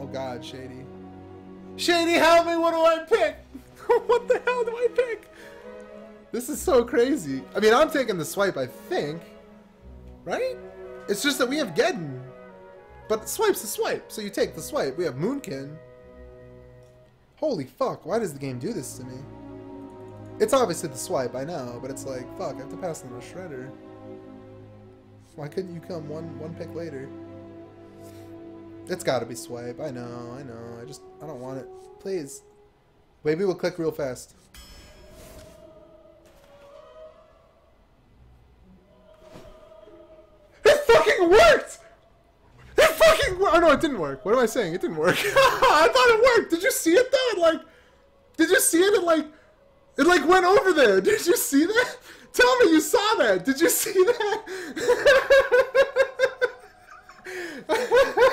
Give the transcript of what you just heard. Oh God, Shady. Shady, help me! What do I pick? What the hell do I pick? This is so crazy. I mean, I'm taking the swipe, I think. Right? It's just that we have Geddon. But the swipe's the swipe, so you take the swipe. We have Moonkin. Holy fuck, why does the game do this to me? It's obviously the swipe, I know, but it's like, fuck, I have to pass on a shredder. Why couldn't you come one pick later? It's gotta be swipe, I know. I don't want it. Please. Maybe we'll click real fast. Oh no, it didn't work. What am I saying? It didn't work. I thought it worked. Did you see it though? It like went over there. Did you see that? Tell me you saw that. Did you see that?